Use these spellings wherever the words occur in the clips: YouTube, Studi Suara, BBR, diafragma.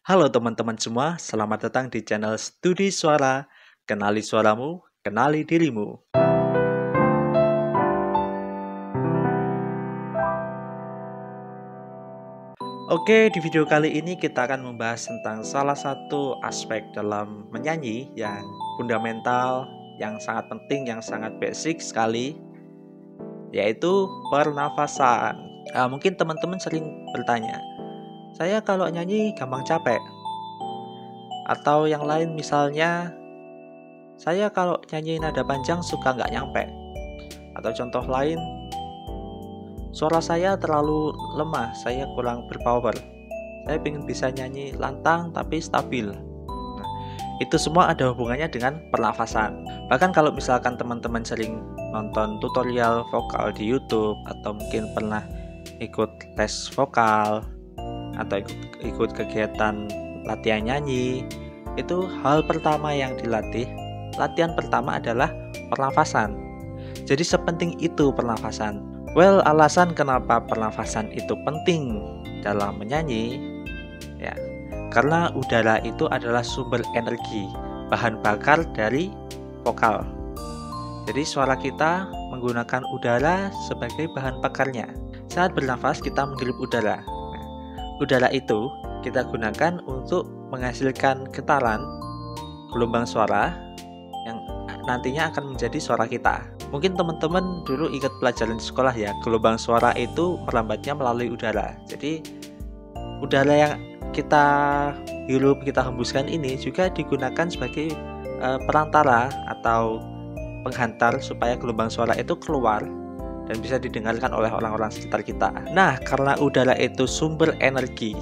Halo teman-teman semua, selamat datang di channel Studi Suara. Kenali suaramu, kenali dirimu. Oke, di video kali ini kita akan membahas tentang salah satu aspek dalam menyanyi yang fundamental, yang sangat penting, yang sangat basic sekali, yaitu pernafasan. Mungkin teman-teman sering bertanya, saya kalau nyanyi gampang capek. Atau yang lain misalnya, saya kalau nyanyi nada panjang suka nggak nyampe. Atau contoh lain, suara saya terlalu lemah, saya kurang berpower. Saya pengen bisa nyanyi lantang tapi stabil. Nah, itu semua ada hubungannya dengan pernafasan. Bahkan kalau misalkan teman-teman sering nonton tutorial vokal di YouTube, atau mungkin pernah ikut les vokal, atau ikut kegiatan latihan nyanyi, itu hal pertama yang dilatih. Latihan pertama adalah pernafasan. Jadi sepenting itu pernafasan. Well, alasan kenapa pernafasan itu penting dalam menyanyi, ya, karena udara itu adalah sumber energi, bahan bakar dari vokal. Jadi suara kita menggunakan udara sebagai bahan bakarnya. Saat bernafas kita menghirup udara. Udara itu kita gunakan untuk menghasilkan getaran gelombang suara yang nantinya akan menjadi suara kita. Mungkin teman-teman dulu ikut pelajaran di sekolah ya, gelombang suara itu merambatnya melalui udara. Jadi udara yang kita hirup, kita hembuskan ini juga digunakan sebagai perantara atau penghantar supaya gelombang suara itu keluar dan bisa didengarkan oleh orang-orang sekitar kita. Nah, karena udara itu sumber energi,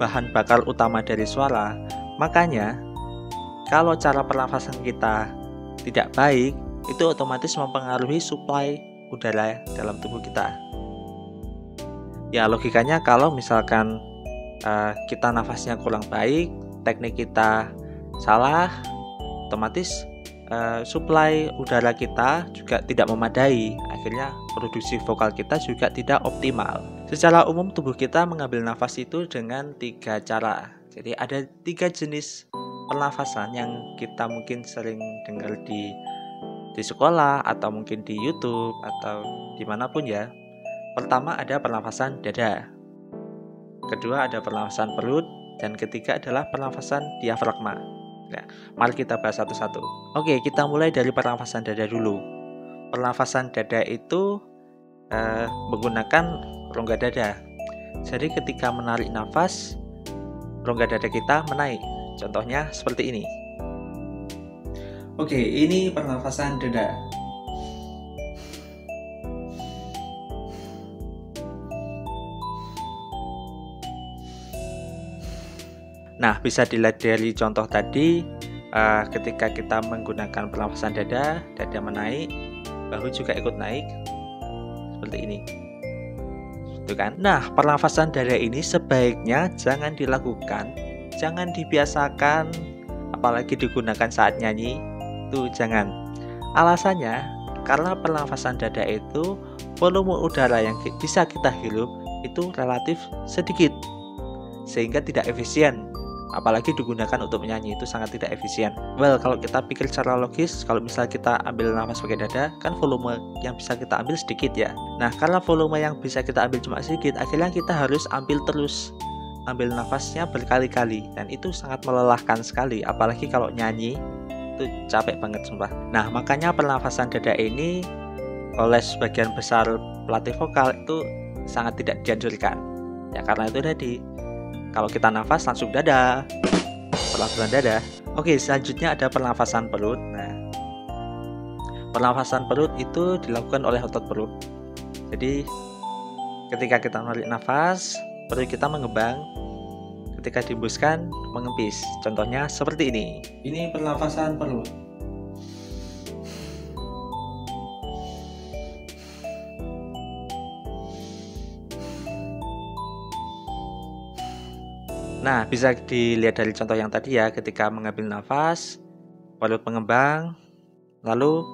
bahan bakar utama dari suara, makanya kalau cara pernafasan kita tidak baik, itu otomatis mempengaruhi suplai udara dalam tubuh kita. Ya, logikanya kalau misalkan kita nafasnya kurang baik, teknik kita salah, otomatis suplai udara kita juga tidak memadai. Akhirnya produksi vokal kita juga tidak optimal. Secara umum tubuh kita mengambil nafas itu dengan 3 cara. Jadi ada 3 jenis pernafasan yang kita mungkin sering dengar di sekolah atau mungkin di YouTube atau dimanapun ya. Pertama ada pernafasan dada, kedua ada pernafasan perut, dan ketiga adalah pernafasan diafragma. Nah, mari kita bahas satu-satu. Oke, kita mulai dari pernafasan dada dulu. Pernafasan dada itu menggunakan rongga dada. Jadi ketika menarik nafas, rongga dada kita menaik. Contohnya seperti ini. Oke, ini pernafasan dada. Nah, bisa dilihat dari contoh tadi, ketika kita menggunakan pernafasan dada, dada menaik, bahu juga ikut naik seperti ini, gitu kan? Nah, pernafasan dada ini sebaiknya jangan dilakukan, jangan dibiasakan, apalagi digunakan saat nyanyi, itu jangan. Alasannya karena pernafasan dada itu volume udara yang bisa kita hirup itu relatif sedikit, sehingga tidak efisien. Apalagi digunakan untuk menyanyi, itu sangat tidak efisien. Well, kalau kita pikir secara logis, kalau misal kita ambil nafas pakai dada, kan volume yang bisa kita ambil sedikit ya. Nah, karena volume yang bisa kita ambil cuma sedikit, akhirnya kita harus ambil terus, ambil nafasnya berkali-kali, dan itu sangat melelahkan sekali. Apalagi kalau nyanyi, itu capek banget sumpah. Nah, makanya pernafasan dada ini oleh sebagian besar pelatih vokal itu sangat tidak dianjurkan. Ya, karena itu tadi, kalau kita nafas langsung dada, pernafasan dada. Oke, selanjutnya ada pernafasan perut. Nah, pernafasan perut itu dilakukan oleh otot perut. Jadi ketika kita menarik nafas, perut kita mengembang. Ketika dihembuskan, mengempis. Contohnya seperti ini. Ini pernafasan perut. Nah, bisa dilihat dari contoh yang tadi ya, ketika mengambil nafas, perut mengembang, lalu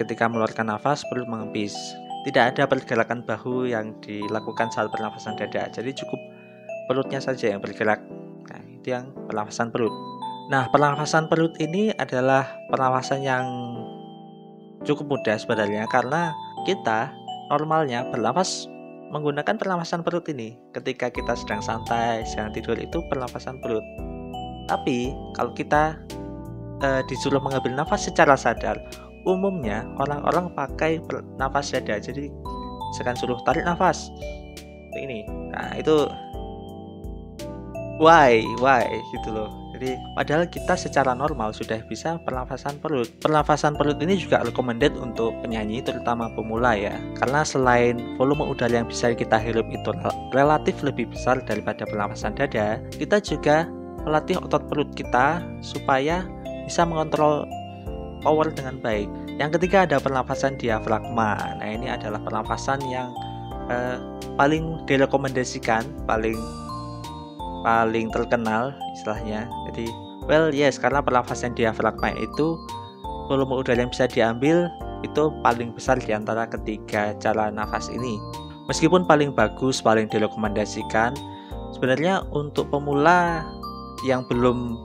ketika mengeluarkan nafas, perut mengempis. Tidak ada pergerakan bahu yang dilakukan saat pernafasan dada, jadi cukup perutnya saja yang bergerak. Nah, yang pernafasan perut. Nah, pernafasan perut ini adalah pernafasan yang cukup mudah sebenarnya, karena kita normalnya bernafas menggunakan pernafasan perut ini. Ketika kita sedang santai, sedang tidur, itu pernafasan perut. Tapi kalau kita disuruh mengambil nafas secara sadar, umumnya orang-orang pakai nafas dada. Jadi misalkan suruh tarik nafas ini, nah itu why gitu loh. Jadi padahal kita secara normal sudah bisa pernafasan perut. Pernafasan perut ini juga recommended untuk penyanyi, terutama pemula ya, karena selain volume udara yang bisa kita hirup itu relatif lebih besar daripada pernafasan dada, kita juga melatih otot perut kita supaya bisa mengontrol power dengan baik. Yang ketiga ada pernafasan diafragma. Nah, ini adalah pernafasan yang paling direkomendasikan, paling terkenal istilahnya. Jadi karena pernafasan diafragma itu volume udara yang bisa diambil itu paling besar di antara ketiga cara nafas ini. Meskipun paling bagus, paling direkomendasikan, sebenarnya untuk pemula yang belum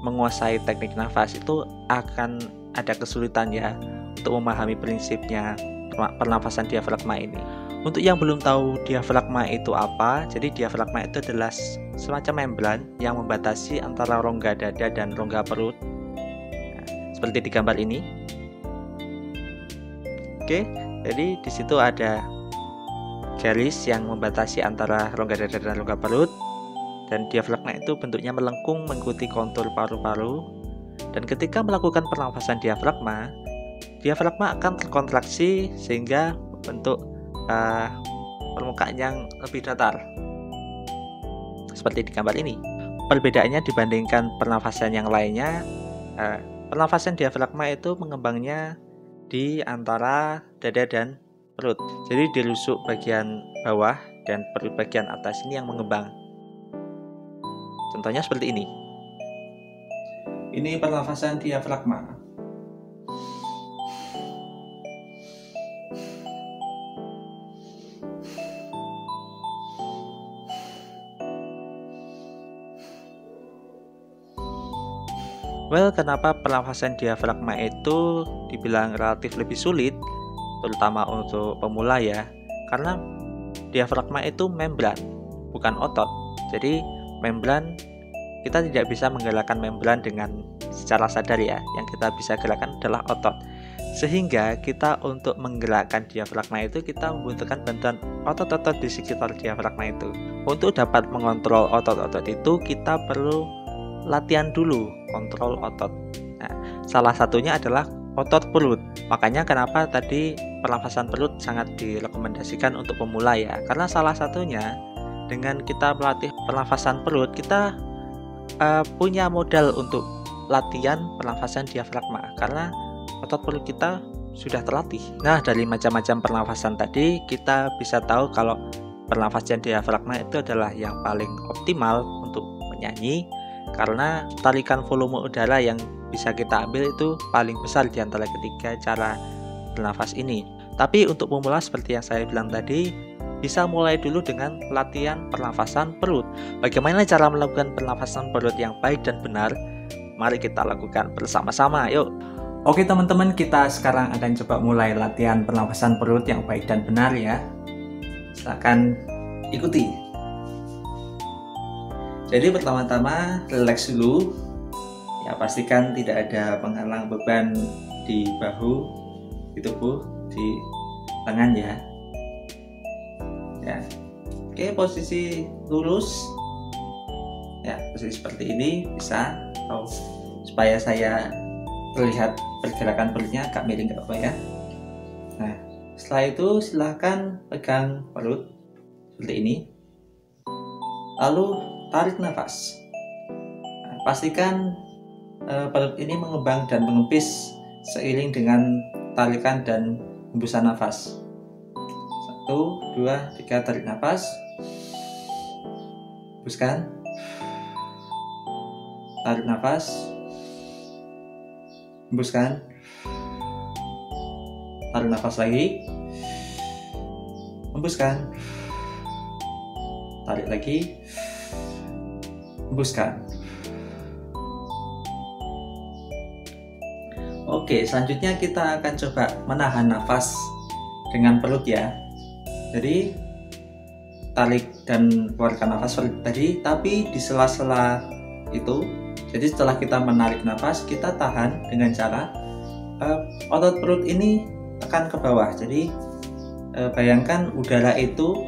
menguasai teknik nafas itu akan ada kesulitan ya untuk memahami prinsipnya pernafasan diafragma ini. Untuk yang belum tahu diafragma itu apa, jadi diafragma itu adalah semacam membran yang membatasi antara rongga dada dan rongga perut. Nah, seperti di gambar ini. Oke, jadi di situ ada garis yang membatasi antara rongga dada dan rongga perut, dan diafragma itu bentuknya melengkung mengikuti kontur paru-paru. Dan ketika melakukan pernafasan diafragma, diafragma akan terkontraksi sehingga bentuk permukaan yang lebih datar seperti di gambar ini. Perbedaannya dibandingkan pernafasan yang lainnya, pernafasan diafragma itu mengembangnya di antara dada dan perut. Jadi di rusuk bagian bawah dan perut bagian atas ini yang mengembang. Contohnya seperti ini. Ini pernafasan diafragma. Kenapa pernafasan diafragma itu dibilang relatif lebih sulit, terutama untuk pemula ya? Karena diafragma itu membran, bukan otot. Jadi membran, kita tidak bisa menggerakkan membran dengan secara sadar ya. Yang kita bisa gerakkan adalah otot. Sehingga kita untuk menggerakkan diafragma itu, kita membutuhkan bantuan otot-otot di sekitar diafragma itu. Untuk dapat mengontrol otot-otot itu, kita perlu latihan dulu kontrol otot. Nah, salah satunya adalah otot perut. Makanya kenapa tadi pernafasan perut sangat direkomendasikan untuk pemula ya, karena salah satunya dengan kita melatih pernafasan perut, kita punya modal untuk latihan pernafasan diafragma karena otot perut kita sudah terlatih. Nah, dari macam-macam pernafasan tadi kita bisa tahu kalau pernafasan diafragma itu adalah yang paling optimal untuk penyanyi, karena tarikan volume udara yang bisa kita ambil itu paling besar di antara ketiga cara bernafas ini. Tapi untuk pemula seperti yang saya bilang tadi, bisa mulai dulu dengan latihan pernafasan perut. Bagaimana cara melakukan pernafasan perut yang baik dan benar? Mari kita lakukan bersama-sama, yuk. Oke teman-teman, kita sekarang akan coba mulai latihan pernafasan perut yang baik dan benar ya. Silakan ikuti. Jadi pertama-tama relax dulu ya, pastikan tidak ada penghalang beban di bahu, di tubuh, di tangan ya. Ya. Oke, posisi lurus. Ya, posisi seperti ini bisa, atau supaya saya terlihat pergerakan perutnya agak miring apa ya. Nah, setelah itu silahkan pegang perut seperti ini. Lalu tarik nafas. Nah, pastikan perut ini mengembang dan mengempis seiring dengan tarikan dan hembusan nafas. 1, 2, 3, tarik nafas, hembuskan, tarik nafas, hembuskan, tarik nafas lagi, hembuskan, tarik lagi, hembuskan. Oke, selanjutnya kita akan coba menahan nafas dengan perut ya. Jadi tarik dan keluarkan nafas tadi, tapi di sela-sela itu. Jadi setelah kita menarik nafas, kita tahan dengan cara otot perut ini tekan ke bawah. Jadi bayangkan udara itu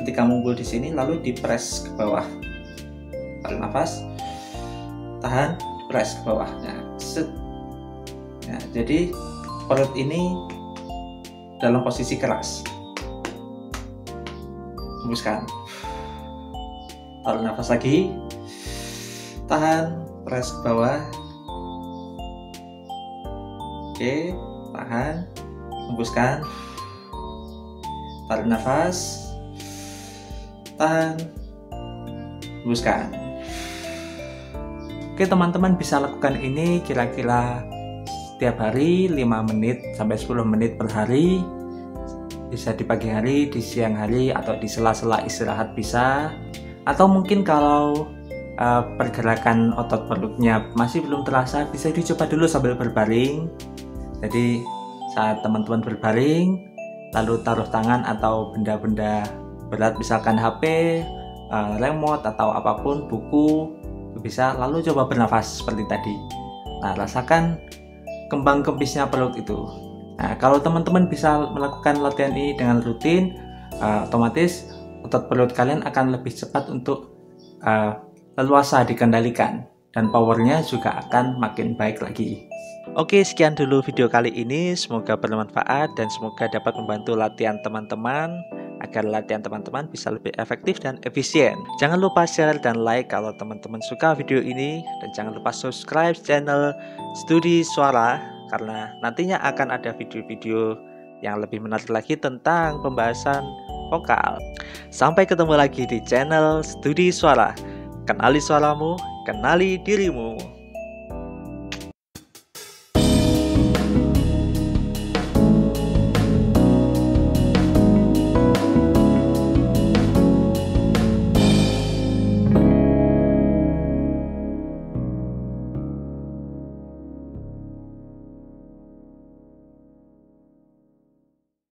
ketika mumpul di sini, lalu dipres ke bawah. Tarik nafas, tahan, press ke bawah. Nah, set. Nah, jadi perut ini dalam posisi keras. Hembuskan. Tarik nafas lagi. Tahan, press ke bawah. Oke, tahan. Hembuskan. Tarik nafas. Tahan. Hembuskan. Oke, teman-teman bisa lakukan ini kira-kira setiap hari 5 menit sampai 10 menit per hari. Bisa di pagi hari, di siang hari, atau di sela-sela istirahat bisa. Atau mungkin kalau pergerakan otot perutnya masih belum terasa, bisa dicoba dulu sambil berbaring. Jadi saat teman-teman berbaring, lalu taruh tangan atau benda-benda berat, misalkan HP, remote, atau apapun, buku, bisa, lalu coba bernafas seperti tadi. Nah, rasakan kembang kempisnya perut itu. Nah, kalau teman-teman bisa melakukan latihan ini dengan rutin, otomatis otot perut kalian akan lebih cepat untuk leluasa dikendalikan, dan powernya juga akan makin baik lagi. Oke, sekian dulu video kali ini. Semoga bermanfaat dan semoga dapat membantu latihan teman-teman, agar latihan teman-teman bisa lebih efektif dan efisien. Jangan lupa share dan like kalau teman-teman suka video ini, dan jangan lupa subscribe channel Studi Suara, karena nantinya akan ada video-video yang lebih menarik lagi tentang pembahasan vokal. Sampai ketemu lagi di channel Studi Suara. Kenali suaramu, kenali dirimu.